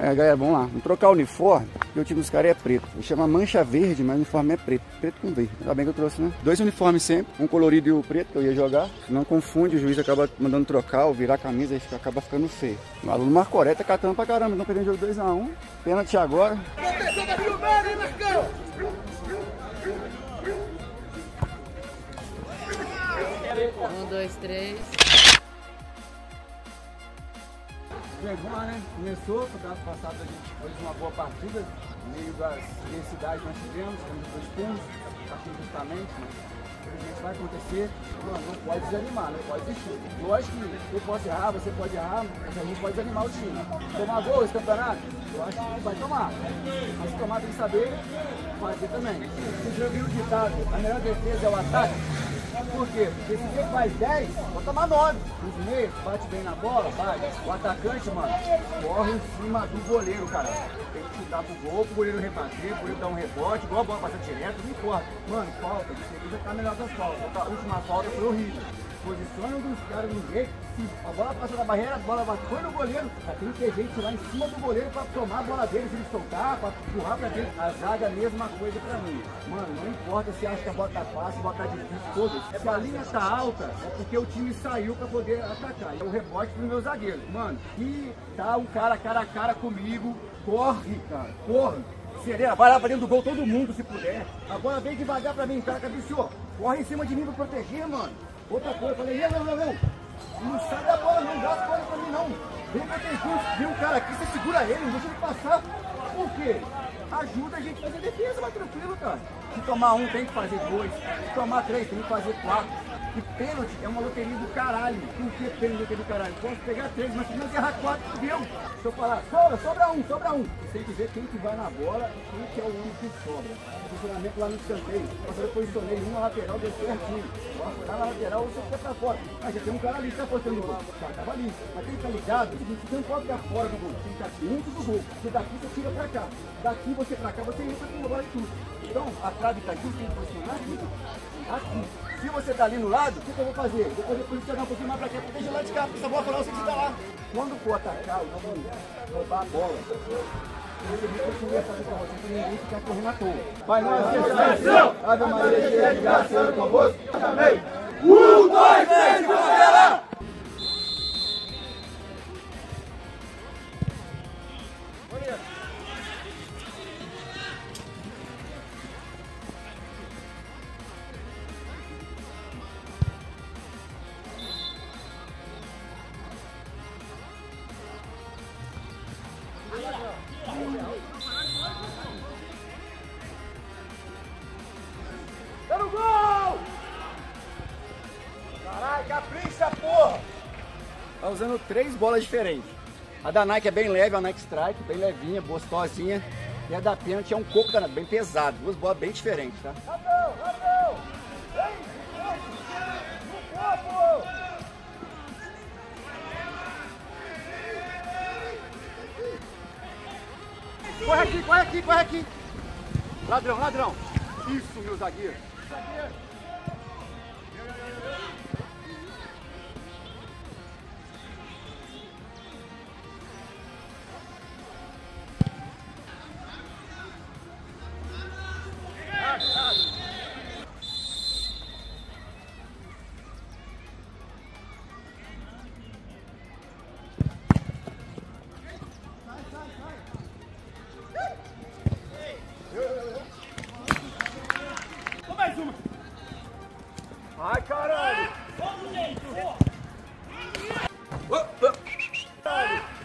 É, galera, vamos lá, vamos trocar o uniforme, porque o time dos caras é preto. Ele chama Mancha Verde, mas o uniforme é preto, preto com verde. Ainda bem que eu trouxe, né? Dois uniformes sempre, um colorido e o preto, que eu ia jogar. Não confunde, o juiz acaba mandando trocar ou virar a camisa e acaba ficando feio. O aluno Marcoré tá catando pra caramba, não perdendo o jogo 2 a 1. Pênalti agora. Um, dois, três. Vergonha, né? Começou, no caso passado a gente fez uma boa partida, no meio das densidades nós tivemos, temos 2 pontos, partiu justamente, mas infelizmente vai acontecer. Mano, não pode desanimar, não pode desistir. Lógico que eu posso errar, você pode errar, mas a gente pode desanimar o time. Tomar gol esse campeonato? Eu acho que vai tomar. Mas se tomar tem que saber fazer também. Se joguei o ditado, a melhor defesa é o ataque. Por quê? Porque se você faz 10, vou tomar 9. Os meios, bate bem na bola, bate. O atacante, mano, corre em cima do goleiro, cara. Tem que chutar pro gol, pro goleiro rebater, pro goleiro dar um rebote, igual a bola passar direto, não importa. Mano, falta, você já tá melhor das faltas. A última falta foi horrível. Posiciona dos caras no jeito, a bola passou da barreira, a bola foi no goleiro, tem que ter gente lá em cima do goleiro pra tomar a bola dele, se ele soltar, pra empurrar pra dentro. A zaga é a mesma coisa pra mim. Mano, não importa se acha que a bola tá fácil, a bola tá difícil, todas. Se a linha tá alta, é porque o time saiu pra poder atacar. É o rebote pro meu zagueiro. Mano, e tá um cara cara a cara comigo, corre, cara, corre. Serena, vai lá pra dentro do gol todo mundo, se puder. Agora vem devagar pra mim, cara, cabeceou. Corre em cima de mim pra proteger, mano. Outra coisa, eu falei, não. Não sai da bola, não dá a bola pra mim, não. Vem pra ter junto, vem um cara aqui, você segura ele, não deixa ele passar. Por quê? Ajuda a gente a fazer defesa, mas tranquilo, cara. Se tomar 1, tem que fazer 2. Se tomar 3, tem que fazer 4. E pênalti é uma loteria do caralho. Por que pênalti do caralho? Posso pegar 3, mas se não errar 4, fudeu. Deixa eu falar, sobra um. Tem que ver quem que vai na bola e quem que é o único que sobra. Posicionamento lá no escanteio. Eu posicionei uma lateral, deu certinho. Lá na lateral, você fica pra fora. Mas já tem um cara ali que tá postando o gol. O cara tava ali. Mas tem que estar ligado, você não pode ficar fora do gol. Tem que estar dentro do gol. Porque daqui você tira pra cá. Daqui você pra cá, você entra no lugar de tudo. Então, a trave tá aqui, você tem que posicionar aqui. Se você tá ali no lado, o que eu vou fazer? Eu vou fazer posicionar um pouquinho mais pra cá, porque deixa lá de cá, porque essa bola final você que tá lá. Quando for atacar, eu vou roubar a bola. Você vê que eu essa com você, que ninguém fica correndo à toa. Pai Nossa, Ave Maria, cheia de graça, Senhor convosco. Amém. 1, 2, 3, vamos. Tá no gol! Caralho, capricha, porra! Tá usando 3 bolas diferentes. A da Nike é bem leve, a Nike Strike, bem levinha, gostosinha. E a da Piant é um coco danado, bem pesado. 2 bolas bem diferentes, tá? Rapão! Vem! No campo! Corre aqui. Ladrão. Isso, meu zagueiro. Ai, caralho! Vamos direito!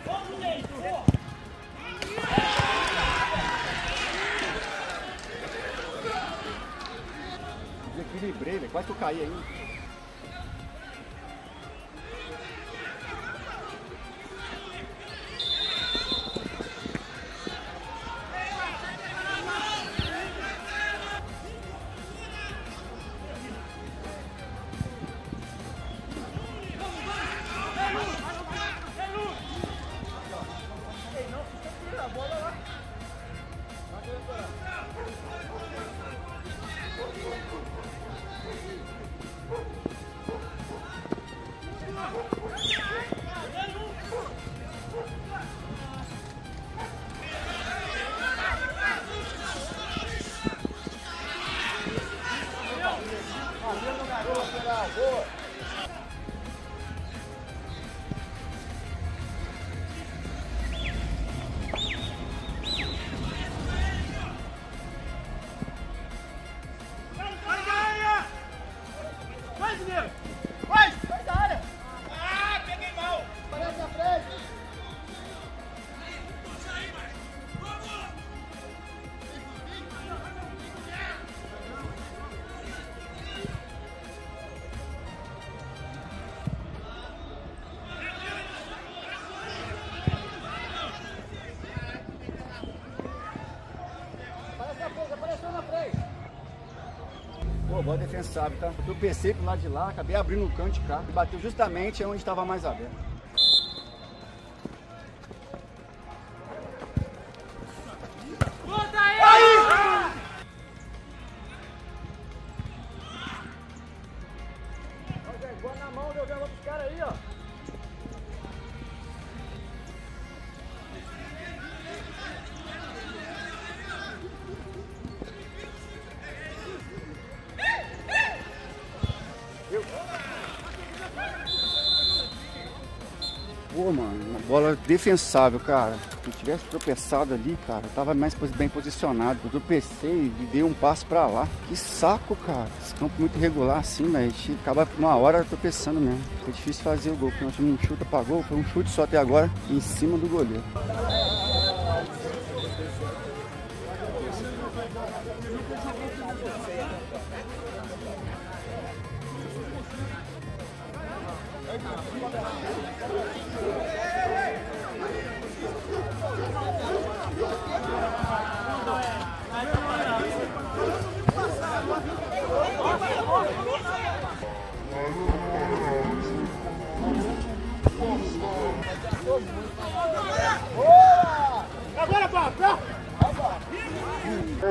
Vamos direito! Desequilibrei, velho. Quase que eu caí ainda. bola defensável, tá? Eu pensei pro lado de lá, acabei abrindo o canto de cá e bateu justamente onde estava mais aberto. Pô, mano, uma bola defensável, cara. Se eu tivesse tropeçado ali, cara, eu tava mais bem posicionado. Eu tropecei e dei um passo pra lá. Que saco, cara. Esse campo muito irregular assim, né? A gente acaba uma hora tropeçando mesmo. É difícil fazer o gol, porque nós tivemos um chute pra gol. Foi um chute só até agora, em cima do goleiro. Agora, papá! Agora, papá! É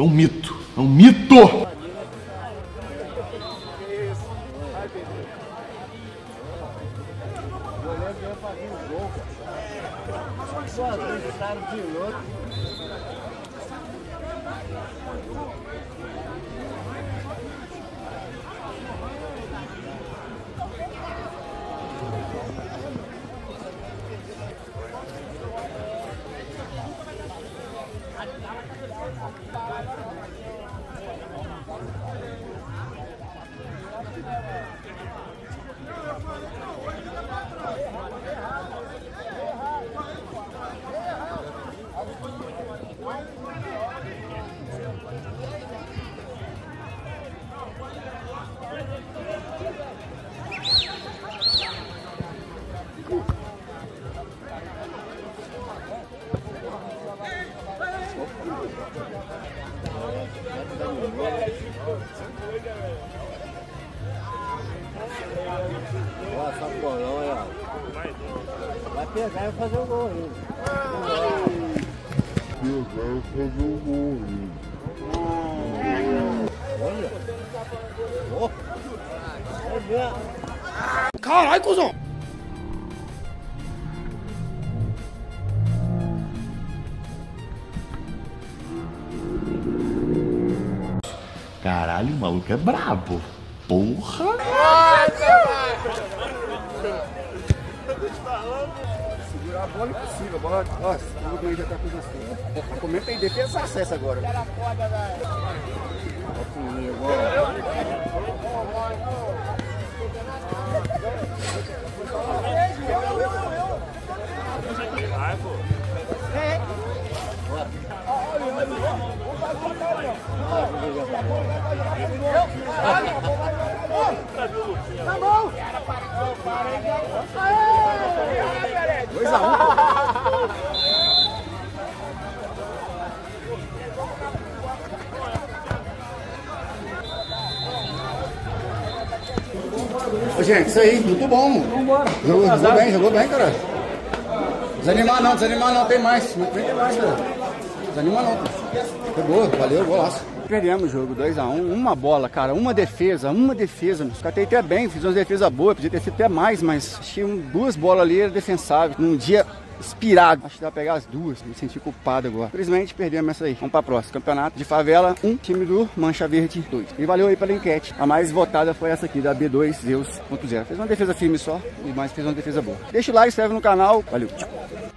um mito, é um mito! Vai fazer o gol aí. Vai fazer o gol aí. Olha. Oh. Caralho, cuzão. Caralho, o maluco é brabo. Porra. A bola é impossível, a bola. Nossa, o Rubinho já tá com você. A comenta aí, defesa acesso agora. Olha comigo, ó. Tá bom! Para 2x1. Gente, isso aí, muito bom. Jogou bem, cara. Desanimar não, tem mais. Tem mais, cara. Desanima não, cara. Pegou, valeu, golaço. Perdemos o jogo, 2x1, uma bola, cara, uma defesa, nos catei até bem, fiz uma defesa boa, podia ter feito até mais, mas tinha duas bolas ali, era defensável, num dia inspirado. Acho que dá pra pegar as duas, me senti culpado agora. Infelizmente, perdemos essa aí. Vamos pra próxima. Campeonato de favela 1, time do Mancha Verde 2. E valeu aí pela enquete. A mais votada foi essa aqui, da B2 Zeus.0. Fez uma defesa firme só, mas fez uma defesa boa. Deixa o like, se inscreve no canal. Valeu, tchau.